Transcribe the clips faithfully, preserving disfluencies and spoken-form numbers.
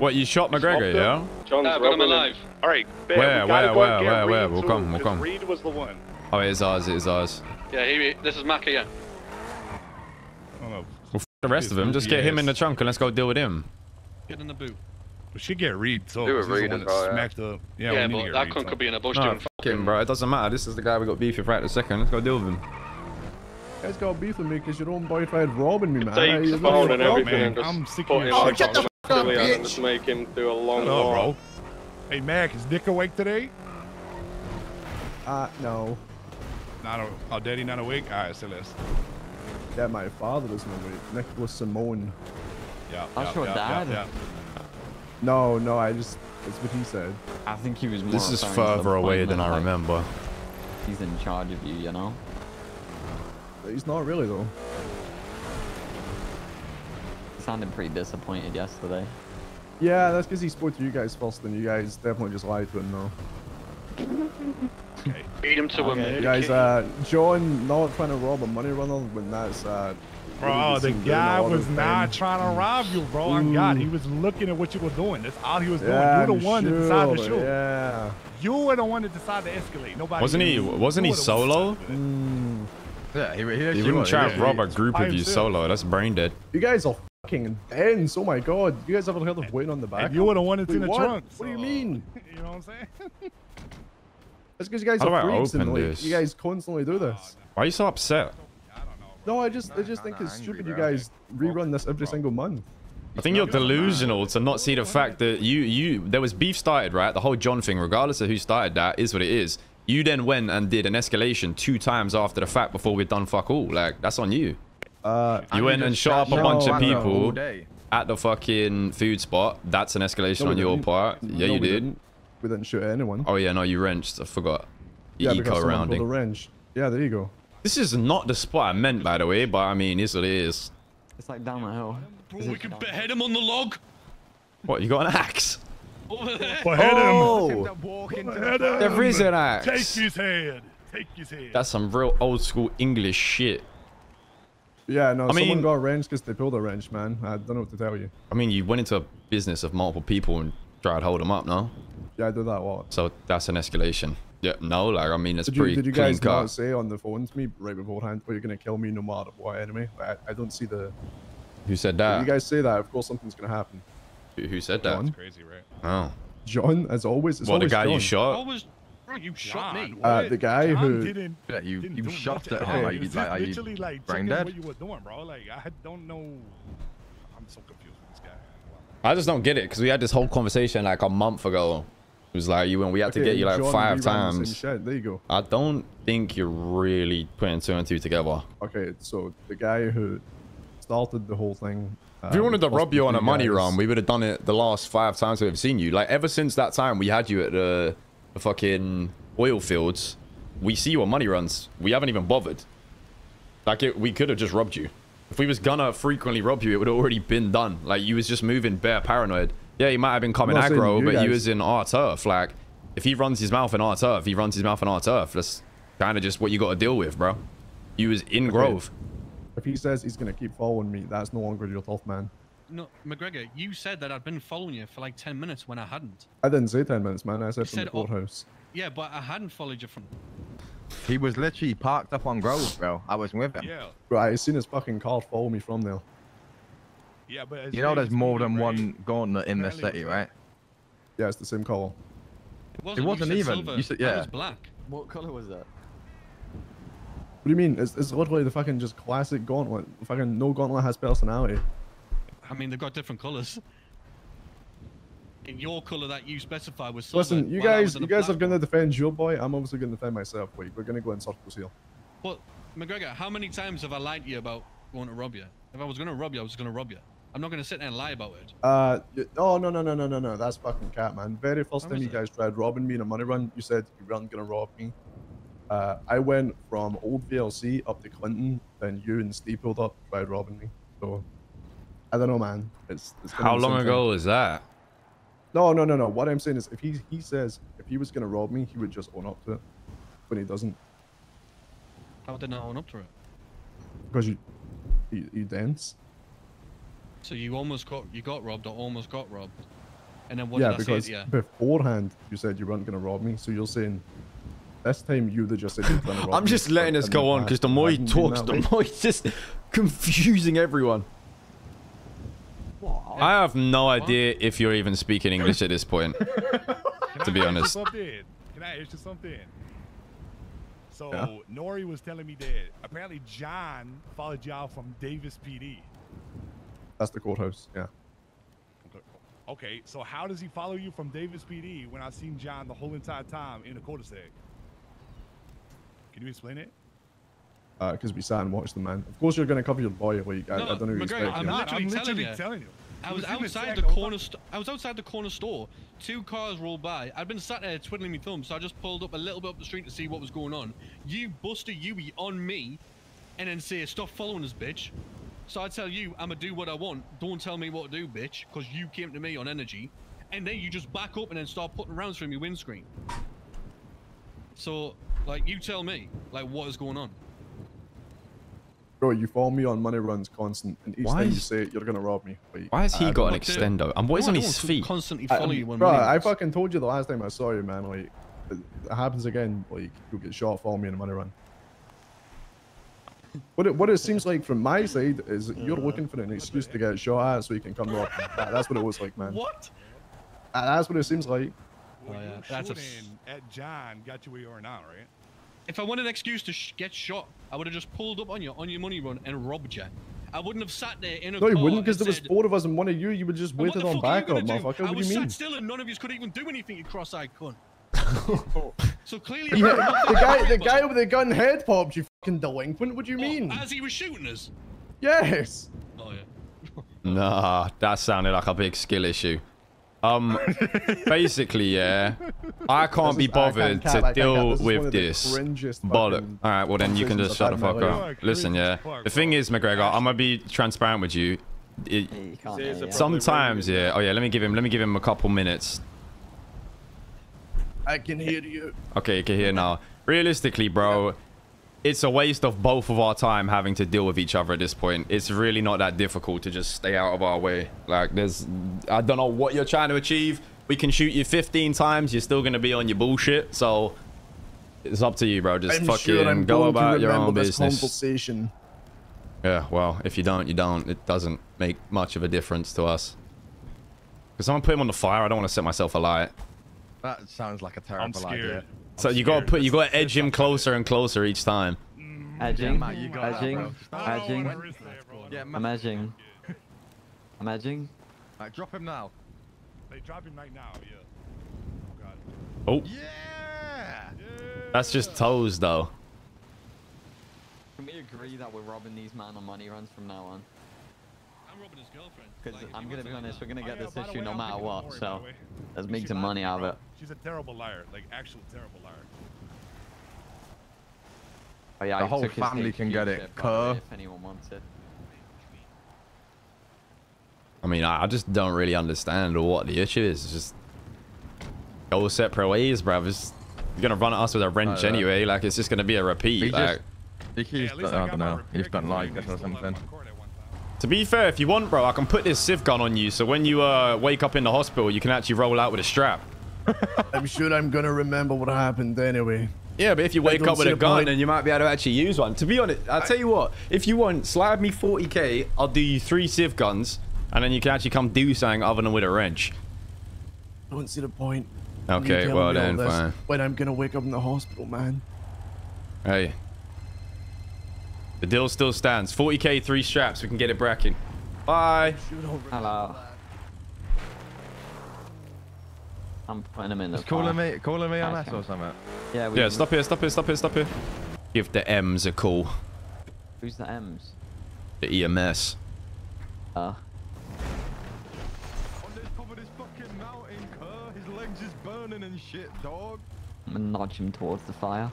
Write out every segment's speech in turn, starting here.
What, you shot McGregor, yeah? John's no, but I'm alive. All right, Ben, where, we where, where, where, where? We'll come, we'll come. Reed was the one. Oh, it is ours, it is ours. Yeah, he, this is Mac here. Oh, no. Well, f the rest of him. Just get him in the trunk and let's go deal with him. Get in the boot. We should get Reed, so do a Reed and smacked up. Yeah, yeah, but that cunt could be in a bush doing fucking, bro. It doesn't matter. This is the guy we got beef with right this second. Let's go deal with him. You guys got beef with me because your own boyfriend robbing me, man. Dave's phone and everything. I'm sick of it. Oh, shut the fuck up, bitch. Just make him do a long roll. Hey, Mac, is Nick awake today? Uh, no. Not a, oh, daddy not awake? Alright, so let's. Yeah, my father isn't awake. Nick was Simone. Yeah, yeah, I'm sure yeah, dad. Yeah, yeah. No, no, I just, that's what he said. I think he was more. This is further away than I remember. He's in charge of you, you know? He's not really, though. He sounded pretty disappointed yesterday. Yeah, that's because he spoke to you guys first, and you guys definitely just lied to him, though. Okay. Beat him to okay. him. Guys, uh, John not trying to rob a money runner when that's, uh... Bro, the guy was not trying to rob you, bro. I got it. He was looking at what you were doing. That's all he was doing. You're the one that decided to shoot. Yeah. You were the one that decided to escalate. Nobody. Wasn't he? Wasn't he solo? Yeah, he wouldn't try to rob a group of you solo. That's brain dead. You guys are fucking dense. Oh my god. You guys ever heard of waiting on the back? You were the one that's in the trunk. What do you mean? You know what I'm saying? That's because you guys are freaks and like you guys constantly do this. Why are you so upset? No, I just, I just think it's stupid you guys rerun this every single month. I think you're delusional to not see the fact that you, you, there was beef started, right? The whole John thing, regardless of who started that, is what it is. You then went and did an escalation two times after the fact before we'd done fuck all. Like, that's on you. Uh, you went and shot up a bunch of people at the fucking food spot. That's an escalation on your part. Yeah, you did. We didn't shoot anyone. Oh yeah, no, you wrenched. I forgot. Yeah, because someone pulled a wrench. Yeah, there you go. This is not the spot I meant, by the way, but I mean, it's what it is. It's like down the hill. Bro, we can behead him on the log. What, you got an axe? Over there. Behead him. Behead him. There is an axe. Take his head. Take his head. That's some real old school English shit. Yeah, no, I someone mean, got a wrench because they pulled a wrench, man. I don't know what to tell you. I mean, you went into a business of multiple people and tried to hold them up, no? Yeah, I did that a lot. So that's an escalation. Yeah, no, like, I mean, it's did pretty you, Did you guys cut. not say on the phone to me right beforehand, oh, you're going to kill me no matter what enemy? I, I don't see the... Who said that? If you guys say that, of course something's going to happen. Who, who said John? that? That's crazy, right? Oh. John, as always, is Well, always the guy John. you shot? Always, bro, you shot God, me. Uh, the guy John who... Didn't, yeah, you didn't you shot at him. Like, like, are you like, brain dead? What you were doing, bro. Like, I don't know. I'm so confused with this guy. Wow. I just don't get it, because we had this whole conversation like a month ago. It was like you when we had okay, to get you like John five times. The there you go. I don't think you're really putting two and two together. Okay, so the guy who started the whole thing. Um, if we wanted to rob you on a money guys. run, we would have done it the last five times we've seen you. Like ever since that time we had you at the, the fucking oil fields, we see you on money runs. We haven't even bothered. Like it, we could have just robbed you. If we was gonna frequently rob you, it would have already been done. Like you was just moving bare paranoid. Yeah, he might have been coming aggro, but guys. he was in our turf. Like, if he runs his mouth in our turf, he runs his mouth in our turf. That's kind of just what you got to deal with, bro. He was in okay. Grove. If he says he's going to keep following me, that's no longer your tough man. No, McGregor, you said that I'd been following you for like ten minutes when I hadn't. I didn't say ten minutes, man. I said you from said, the courthouse. Oh, yeah, but I hadn't followed you from... He was literally parked up on Grove, bro. I wasn't with him. Yeah. Right, I seen his fucking car follow me from there. Yeah, but you know there's more than one gauntlet in the city, right? Yeah, it's the same color. It wasn't, it wasn't you even. Silver. You said, yeah. That was black. What color was that? What do you mean? It's, it's literally the fucking just classic gauntlet. Fucking no gauntlet has personality. I mean, they've got different colors. In your color that you specified was silver. Listen, you guys, you guys are going to defend your boy. I'm obviously going to defend myself. Wait, we're going to go in circles here. But, McGregor, how many times have I lied to you about going to rob you? If I was going to rob you, I was going to rob you. I'm not going to sit there and lie about it. Uh, oh, no, no, no, no, no, no. That's fucking cat, man. Very first time you guys tried robbing me in a money run, you said you weren't going to rob me. Uh, I went from old V L C up to Clinton, then you and Steve pulled up by robbing me. So, I don't know, man. It's, it's How long ago is that? No, no, no, no. What I'm saying is if he, he says if he was going to rob me, he would just own up to it. But he doesn't. How did I own up to it? Because you, you, you dance. So you almost got, you got robbed or almost got robbed. And then what yeah, did I because say? Yeah, beforehand you said you weren't gonna rob me, so you're saying last time you just said you're gonna rob I'm me, just letting this go on because the more he talks, the way. more he's just confusing everyone. Wow. I have no what? idea if you're even speaking English at this point. to be honest. Can I ask you something? So yeah. Nori was telling me that apparently John followed y'all from Davis P D. That's the courthouse, yeah. Okay, so how does he follow you from Davis P D when I've seen John the whole entire time in the cul-de-sac? Can you explain it? Uh, because we sat and watched the man. Of course you're going to cover your boy, like, no, I, I don't know who McGregor, you I'm, not, I'm, I'm literally telling you. Telling you. I was outside the corner. I was outside the corner store. Two cars rolled by. I'd been sat there twiddling my thumbs, so I just pulled up a little bit up the street to see what was going on. You bust a U B on me, and then say, "Stop following us, bitch." So I tell you, I'ma do what I want. Don't tell me what to do, bitch, because you came to me on energy, and then you just back up and then start putting rounds through my windscreen. So, like, you tell me, like, what is going on? Bro, you follow me on money runs constant, and each time you say it, you're gonna rob me. Like, why has he I got an extendo? I'm always on his feet. Constantly follow you on money runs. Bro, I fucking told you the last time I saw you, man. Like, it happens again. Like, you'll get shot, follow me in a money run. What it, what it seems like from my side is you're looking for an excuse to get shot at so you can come rob me. That's what it was like, man. What? That's what it seems like. Oh, yeah. That's a... at John got you where you are now, right? If I wanted an excuse to sh get shot, I would have just pulled up on you on your money run and robbed you. I wouldn't have sat there in a. No, you wouldn't, because there was four of us and one of you. You would just waited on backup, motherfucker. What do you mean? I was sat still and none of you could even do anything. You cross-eyed cunt. So clearly, yeah, the guy, the guy with the gun head popped. You fucking delinquent. What do you oh, mean? As he was shooting us. Yes. Oh yeah. Nah, that sounded like a big skill issue. Um, basically, yeah, I can't be bothered to deal with this bollock. All right, well then you can just shut the fuck up. Listen, yeah, the thing is, McGregor, I'm gonna be transparent with you. It, sometimes, yeah. Oh yeah, let me give him. Let me give him a couple minutes. I can hear you. Okay, you can hear now. Realistically, bro, it's a waste of both of our time having to deal with each other at this point. It's really not that difficult to just stay out of our way. Like, there's, I don't know what you're trying to achieve. We can shoot you fifteen times. You're still going to be on your bullshit. So it's up to you, bro. Just I'm fucking sure I'm go about your own business. Yeah, well, if you don't, you don't. It doesn't make much of a difference to us. Because someone put him on the fire. I don't want to set myself alight. That sounds like a terrible idea. So you gotta put, you gotta edge him closer and closer each time. Edging, edging, edging. I'm edging. I'm edging. Like, drop him now. They drop him right now. Yeah. Oh. Yeah. That's just toes, though. Can we agree that we're robbing these man on money runs from now on? I'm robbing his girlfriend. Because like, I'm gonna be honest, we're gonna get oh, yeah, this issue way, no matter what, worry, so let's make some money out of it. She's a terrible liar, like actual terrible liar. Oh yeah, the I whole family can get it. Probably, if anyone wants it. I mean, I just don't really understand what the issue is. It's just go separate ways, bruv. It's gonna run at us with a wrench uh, anyway. Like, it's just gonna be a repeat. He like, just, he's, yeah, I, I don't know. He's done like this or something. To be fair, if you want, bro, I can put this sieve gun on you, so when you uh, wake up in the hospital, you can actually roll out with a strap. I'm sure I'm going to remember what happened anyway. Yeah, but if you wake up with a gun, then you might be able to actually use one. To be honest, I'll tell you what. If you want, slide me forty K, I'll do you three sieve guns, and then you can actually come do something other than with a wrench. I don't see the point. Okay, well then, fine. When I'm going to wake up in the hospital, man. Hey. The deal still stands. forty K, three straps. We can get it bracking. Bye. Hello. I'm putting him in the He's calling me, calling me on that or something. Yeah, we yeah can... stop here, stop here, stop here, stop here. Give the M's a call. Who's the M's? The E M S. Oh. Uh. On this top of this fucking mountain, cur. His legs is burning and shit, dog. I'm gonna nudge him towards the fire.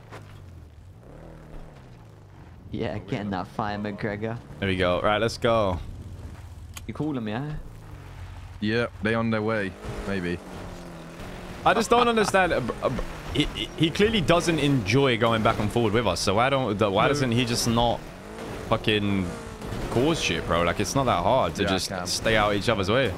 Yeah, get in that fire, McGregor. There we go. Right, let's go. You call them, yeah? Yeah, they on their way, maybe. I just don't understand. He, he clearly doesn't enjoy going back and forward with us, so why don't? Why no. doesn't he just not fucking cause shit, bro? Like, it's not that hard to yeah, just stay out each other's way.